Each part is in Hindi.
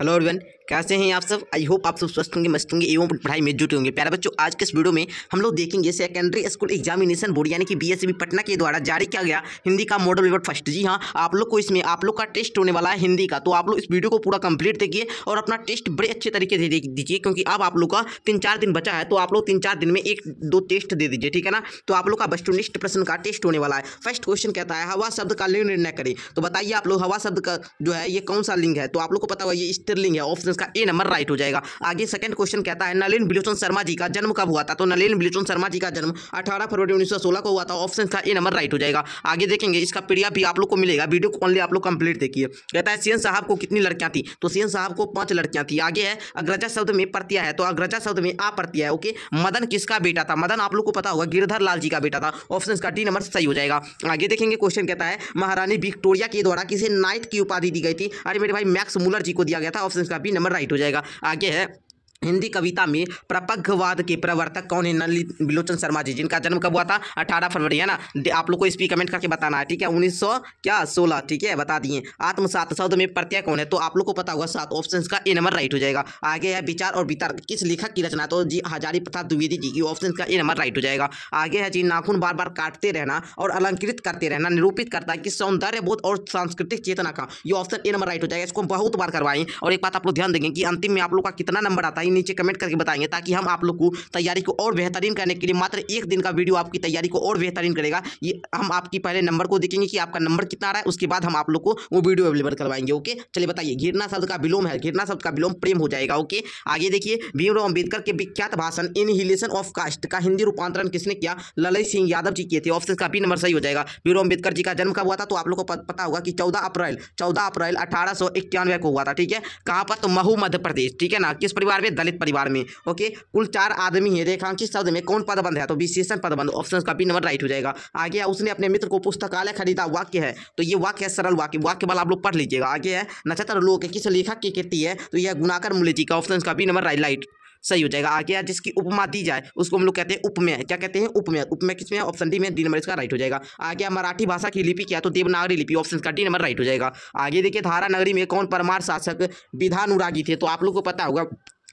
हेलो एवरीवन, कैसे हैं आप सब। आई होप आप सब स्वस्थ होंगे, मस्त होंगे एवं पढ़ाई में जुटे होंगे। प्यारे बच्चों, आज के इस वीडियो में हम लोग देखेंगे सेकेंडरी स्कूल एग्जामिनेशन बोर्ड यानी कि बीएसईबी पटना के द्वारा जारी किया गया हिंदी का मॉडल पेपर फर्स्ट। जी हाँ, आप लोग को इसमें आप लोग का टेस्ट होने वाला है हिंदी का, तो आप लोग इस वीडियो को पूरा कंप्लीट देखिए और अपना टेस्ट बड़े अच्छे तरीके से दीजिए, क्योंकि अब आप लोग का 3-4 दिन बचा है, तो आप लोग 3-4 दिन में 1-2 टेस्ट दे दीजिए, ठीक है ना। तो आप लोग का वस्तुनिष्ठ प्रश्न का टेस्ट होने वाला है। फर्स्ट क्वेश्चन कहता है हवा शब्द का लिंग निर्णय करें। तो बताइए आप लोग हवा शब्द का जो है ये कौन सा लिंग है, तो आप लोग को पता हुआ स्त्रीलिंग है। ऑप्शन का ए नंबर राइट हो जाएगा। आगे सेकंड क्वेश्चन कहता है नलिन विलोचन शर्मा जी का जन्म कब हुआ था। तो नलिन विलोचन शर्मा जी का जन्म 18 फरवरी 1916 को हुआ था। ऑप्शन का ए नंबर राइट हो जाएगा। आगे देखेंगे, इसका पीडीएफ भी आप लोग को मिलेगा, वीडियो को ओनली आप लोग कंप्लीट देखिए। कहता है सीएन साहब को कितनी लड़कियां थी, तो सीएन साहब को 5 लड़कियां थी। आगे है अग्रजा शब्द में प्रत्यय है, तो अग्रजा शब्द में आ प्रत्यय है। ओके, मदन किसका बेटा था, मदन आप लोग को पता होगा गिरधर लाल जी का बेटा था। ऑप्शन का डी नंबर सही हो जाएगा। आगे देखेंगे, क्वेश्चन कहता है महारानी विक्टोरिया के द्वारा किसे नाइट की उपाधि दी गई थी। अरे मेरे भाई, मैक्स मूलर जी को दिया गया था। ऑप्शन का भी नंबर राइट हो जाएगा। आगे है हिंदी कविता में प्रपंचवाद के प्रवर्तक कौन है, नलिन विलोचन शर्मा जी, जिनका जन्म कब हुआ था 18 फरवरी, है ना। आप लोग को इस पर कमेंट करके बताना है, ठीक है। 1916, ठीक है, बता दिए। आत्मसात शब्द में प्रत्यय कौन है, तो आप लोग को पता होगा 7। ऑप्शन का ए नंबर राइट हो जाएगा। आगे है विचार और वितर्क किस लेखक की रचना, तो जी हजारी प्रथा द्विवेदी जी की। ऑप्शन का ए नंबर राइट हो जाएगा। आगे है जी नाखून बार बार काटते रहना और अलंकृत करते रहना निरूपित करता है कि सौंदर्य बोध और सांस्कृतिक चेतना का। ये ऑप्शन ए नंबर राइट हो जाएगा। इसको बहुत बार करवाएं, और एक बात आप लोग ध्यान देंगे कि अंतिम में आप लोग का कितना नंबर आता है नीचे कमेंट करके बताएंगे, ताकि हम आप लोग को तैयारी को और बेहतरीन करने के लिए मात्र 1 दिन का वीडियो आपकी तैयारी को और बेहतरीन करेगा। ये हम आपकी पहले नंबर को देखेंगे कि आपका नंबर कितना आ रहा है, उसके बाद हम आप लोग को वो वीडियो अवेलेबल करवाएंगे। ओके, चलिए बताइए, घृणा शब्द का विलोम है, घृणा शब्द का विलोम प्रेम हो जाएगा। ओके, आगे देखिए, वीर अम्बेडकर के विख्यात भाषण इनहिलेशन ऑफ कास्ट का हिंदी रूपांतरण किसने किया, ललित सिंह यादव जी किए थे। ऑप्शन का भी नंबर सही हो जाएगा। वीर अम्बेडकर जी का जन्म कब हुआ था, तो आप लोग को पता होगा कि 14 अप्रैल 1891 को हुआ था, ठीक है। कहाँ पर, तो महू मध्य प्रदेश, ठीक है ना। किस परिवार में, दलित परिवार में। ओके, कुल 4 आदमी है। रेखांकित शब्द में कौन पदबंध है, तो विशेषण पदबंध। ऑप्शन का भी नंबर राइट हो जाएगा। आगे उसने अपने मित्र को पुस्तकालय खरीदा वाक्य है, तो ये वाक्य है सरल वाक्य, वाक्य वाला आप लोग पढ़ लीजिएगा। आगे है नक्षत्र लोक किस लेखक की कृति है, तो यह गुणाकर मुले जी का। ऑप्शन का भी नंबर राइट सही हो जाएगा। आगे जिसकी उपमा दी जाए उसको हम लोग कहते हैं उपमेय। क्या कहते हैं, उपमेय। उपमेय किसमें, ऑप्शन डी में, डी नंबर इसका राइट हो जाएगा। आगे मराठी भाषा की लिपि क्या, तो देवनागरी लिपि। ऑप्शन का डी नंबर राइट हो जाएगा। आगे देखिए, धारा नगरी में कौन परमार शासक विधानुरागी थे, तो आप लोग को पता होगा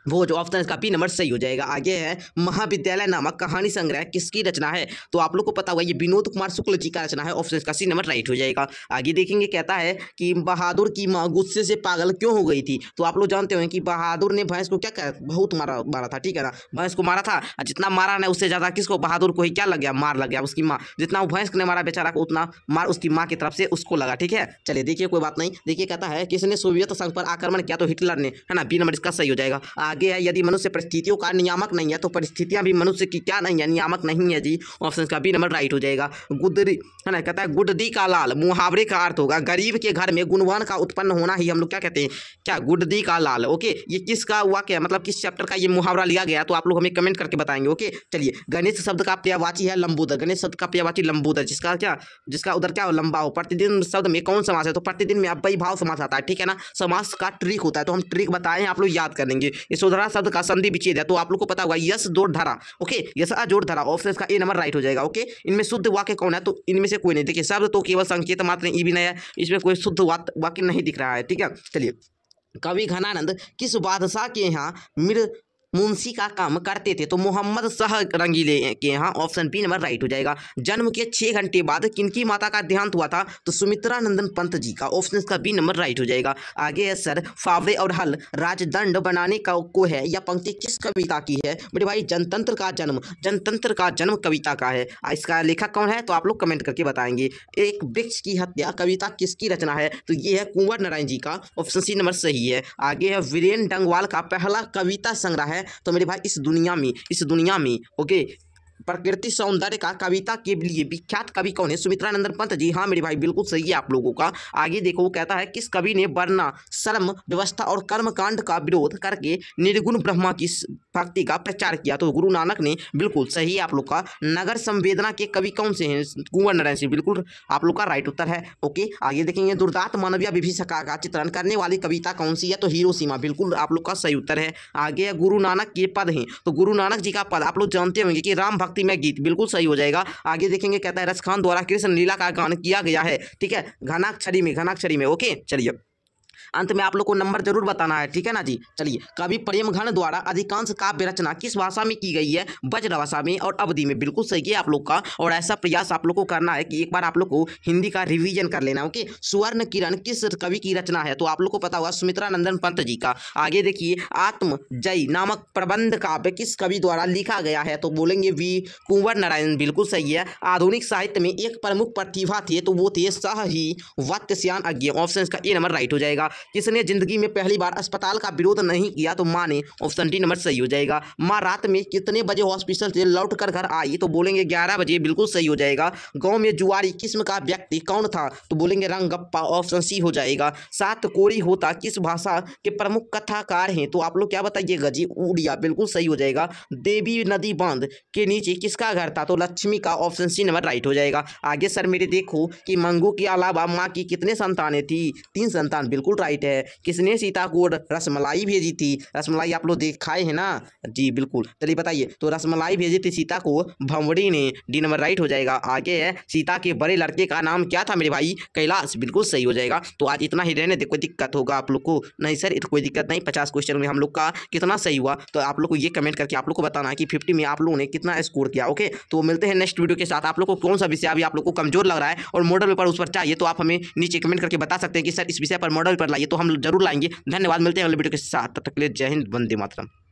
वो जो। ऑप्शन का भी नंबर सही हो जाएगा। आगे है महाविद्यालय नामक कहानी संग्रह किसकी रचना है, तो आप लोग को पता हुआ ये विनोद कुमार शुक्ल जी का रचना है। ऑप्शन का सी नंबर राइट हो जाएगा। आगे देखेंगे, कहता है कि बहादुर की माँ गुस्से से पागल क्यों हो गई थी, तो आप लोग जानते हो कि बहादुर ने भैंस को क्या बहुत मारा था, ठीक है ना। भैंस को मारा था, जितना मारा ना उससे ज़्यादा किसको, बहादुर को ही क्या लग गया, मार लग गया। उसकी माँ, जितना वो भैंस को ने मारा बेचारा को, उतना मार उसकी माँ की तरफ से उसको लगा, ठीक है। चलिए देखिए, कोई बात नहीं। देखिए, कहता है किसने सोवियत संघ पर आक्रमण किया, तो हिटलर ने, है ना। बी नंबर इसका सही हो जाएगा। आगे है यदि मनुष्य परिस्थितियों का नियामक नहीं है, तो परिस्थितियां भी मनुष्य की क्या नहीं है, नियामक नहीं है जी। ऑप्शन का बी नंबर राइट हो जाएगा। गुदरी, है ना, कहता है गुडदी का लाल मुहावरे का अर्थ होगा गरीब के घर में गुणवान का उत्पन्न होना ही हम लोग क्या कहते हैं, क्या, गुडदी का लाल। ओके, ये किसका वाक्य है, मतलब किस चैप्टर का ये मुहावरा लिया गया, तो आप लोग हमें कमेंट करके बताएंगे। ओके, चलिए, गणेश शब्द का पर्यायवाची है लंबोदर। गणेश शब्द का पर्यायवाची लंबोदर, जिसका क्या, जिसका उधर क्या लंबा हो। प्रतिदिन शब्द में कौन समास है, तो प्रतिदिन में अव्ययी भाव समास आता है, ठीक है ना। समास का ट्रिक होता है, तो हम ट्रिक बताएं, आप लोग याद कर लेंगे। यशोधरा शब्द का संधि विच्छेद है, तो आप लोग को पता होगा यश जोड़ धारा। ओके, यश जोड़ धारा। ऑप्शन का ए नंबर राइट हो जाएगा। ओके, इनमें शुद्ध वाक्य कौन है, तो इनमें से कोई नहीं। देखिए, शब्द तो केवल संकेत मात्र है, ये भी नया, इसमें कोई शुद्ध वाक्य नहीं दिख रहा है, ठीक है। चलिए, कवि घनानंद किस बादशाह के यहाँ मुंशी का काम करते थे, तो मोहम्मद शह रंगीले के यहाँ। ऑप्शन बी नंबर राइट हो जाएगा। जन्म के 6 घंटे बाद किनकी माता का देहांत हुआ था, तो सुमित्रा नंदन पंत जी का। ऑप्शन का बी नंबर राइट हो जाएगा। आगे है सर फावड़े और हल राजदंड बनाने का को है, यह पंक्ति किस कविता की है मेरे भाई, जनतंत्र का जन्म। जनतंत्र का जन्म कविता का है। इसका लेखक कौन है, तो आप लोग कमेंट करके बताएंगे। एक वृक्ष की हत्या कविता किसकी रचना है, तो ये है कुंवर नारायण जी का। ऑप्शन सी नंबर सही है। आगे है वीरेन डंगवाल का पहला कविता संग्रह है, तो मेरे भाई इस दुनिया में ओके, प्रकृति सौंदर्य का कविता के लिए विख्यात कवि कौन है, सुमित्रा नंदन पंत जी। हाँ मेरे भाई, बिल्कुल सही है आप लोगों का। आगे देखो, कहता है किस कवि ने वर्ण श्रम व्यवस्था और कर्मकांड का विरोध करके निर्गुण ब्रह्मा की भक्ति का प्रचार किया, तो गुरु नानक ने। बिल्कुल सही आप लोग का। नगर संवेदना के कवि कौन से हैं, कुंवर नारायण सिंह, बिल्कुल आप लोग का राइट उत्तर है। ओके, आगे देखेंगे, दुर्दांत मानवीय विभीषिका का चित्रण करने वाली कविता कौन सी है, तो हिरोशिमा, बिल्कुल आप लोग का सही उत्तर है। आगे है गुरु नानक के पद हैं, तो गुरु नानक जी का पद आप लोग जानते होंगे कि राम में गीत, बिल्कुल सही हो जाएगा। आगे देखेंगे, कहता है रसखान द्वारा कृष्ण लीला का गान किया गया है, ठीक है, घनाक्षरी में। ओके, चलिए अंत में आप लोग को नंबर जरूर बताना है, ठीक है ना जी। चलिए, कवि प्रेमघन द्वारा अधिकांश काव्य रचना किस भाषा में की गई है? ब्रज भाषा में और अवधि में। बिल्कुल सही है आप लोग का, और ऐसा प्रयास आप लोग को करना है कि एक बार आप लोग को हिंदी का रिवीजन कर लेना। ओके, स्वर्ण किरण किस कवि की रचना है? तो आप लोग को पता होगा सुमित्रा नंदन पंत जी का। आगे देखिए, आत्मजयी नामक प्रबंध काव्य किस कवि द्वारा लिखा गया है? तो बोलेंगे वी कुंवर नारायण, बिल्कुल सही है। आधुनिक साहित्य में एक प्रमुख प्रतिभा थे तो वो थे साही वत्स्यान अज्ञेय, ऑप्शन का ए नंबर राइट हो जाएगा। किसने जिंदगी में पहली बार अस्पताल का विरोध नहीं किया? तो माँ ने, ऑप्शन डी नंबर सही हो जाएगा। माँ रात में कितने बजे हॉस्पिटल से लौट कर घर आई? तो बोलेंगे 11 बजे, बिल्कुल सही हो जाएगा। गांव में जुआरी किस्म का व्यक्ति कौन था? तो बोलेंगे रंगप्पा, ऑप्शन सी हो जाएगा। सात कोरी होता किस भाषा के प्रमुख कथाकार हैं? तो आप लोग क्या बताइए, गजी उड़िया, बिल्कुल सही हो जाएगा। देवी नदी बांध के नीचे किसका घर था? तो लक्ष्मी का, ऑप्शन सी नंबर राइट हो जाएगा। आगे सर मेरे देखो कि मंगू के अलावा माँ की कितने संतानें थी? 3 संतान, बिल्कुल राइट है। किसने सीता को रसमलाई भेजी थी? रसमलाई आप लोग दिखाए हैं ना जी, बिल्कुल। चलिए बताइए, तो रसमलाई भेजी थी सीता को भंवरी ने, डी नंबर राइट हो जाएगा। आगे है, सीता के बड़े लड़के का नाम क्या था मेरे भाई? कैलाश, बिल्कुल सही हो जाएगा। तो आज इतना ही रहने दे, कोई दिक्कत होगा आप लोग को? नहीं सर, कोई दिक्कत नहीं। 50 क्वेश्चन में हम लोग का कितना सही हुआ? तो आप लोग को ये कमेंट करके आप लोग को बताना है कि 50 में आप लोगों ने कितना स्कोर किया। ओके, तो मिलते हैं नेक्स्ट वीडियो के साथ। आप लोग को कौन सा विषय अभी आप लोग को कमजोर लग रहा है और मॉडल पेपर उस पर चाहिए तो आप हमें नीचे कमेंट करके बता सकते हैं कि सर इस विषय पर मॉडल पेपर लाइए, तो हम जरूर लाएंगे। धन्यवाद, मिलते हैं अगले वीडियो के साथ। तब तक के लिए जय हिंद, वंदे मातरम।